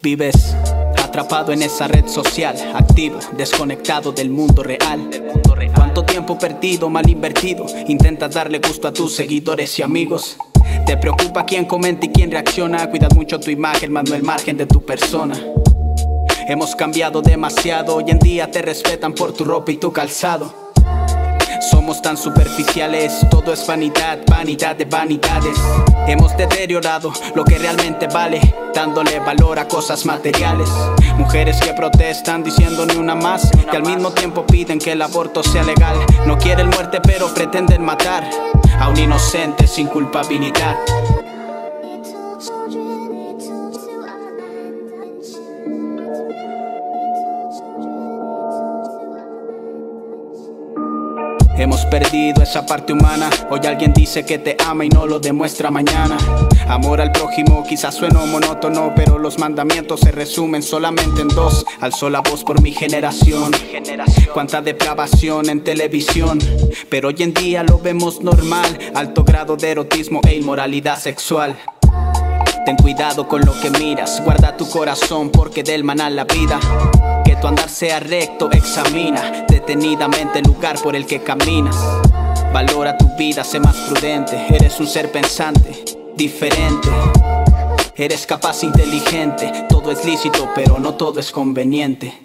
Vives atrapado en esa red social, activo, desconectado del mundo real. Cuánto tiempo perdido, mal invertido. Intentas darle gusto a tus seguidores y amigos. Te preocupa quién comenta y quién reacciona. Cuidas mucho tu imagen, más no el margen de tu persona. Hemos cambiado demasiado. Hoy en día te respetan por tu ropa y tu calzado. Somos tan superficiales, todo es vanidad, vanidad de vanidades. Hemos deteriorado lo que realmente vale, dándole valor a cosas materiales. Mujeres que protestan diciendo ni una más, que al mismo tiempo piden que el aborto sea legal. No quieren muerte pero pretenden matar a un inocente sin culpabilidad. Hemos perdido esa parte humana. Hoy alguien dice que te ama y no lo demuestra mañana. Amor al prójimo quizás suena monótono, pero los mandamientos se resumen solamente en dos. Alzó la voz por mi generación. Cuánta depravación en televisión, pero hoy en día lo vemos normal. Alto grado de erotismo e inmoralidad sexual. Ten cuidado con lo que miras, guarda tu corazón porque del maná la vida. Que tu andar sea recto, examina detenidamente el lugar por el que caminas. Valora tu vida, sé más prudente, eres un ser pensante, diferente. Eres capaz, inteligente, todo es lícito pero no todo es conveniente.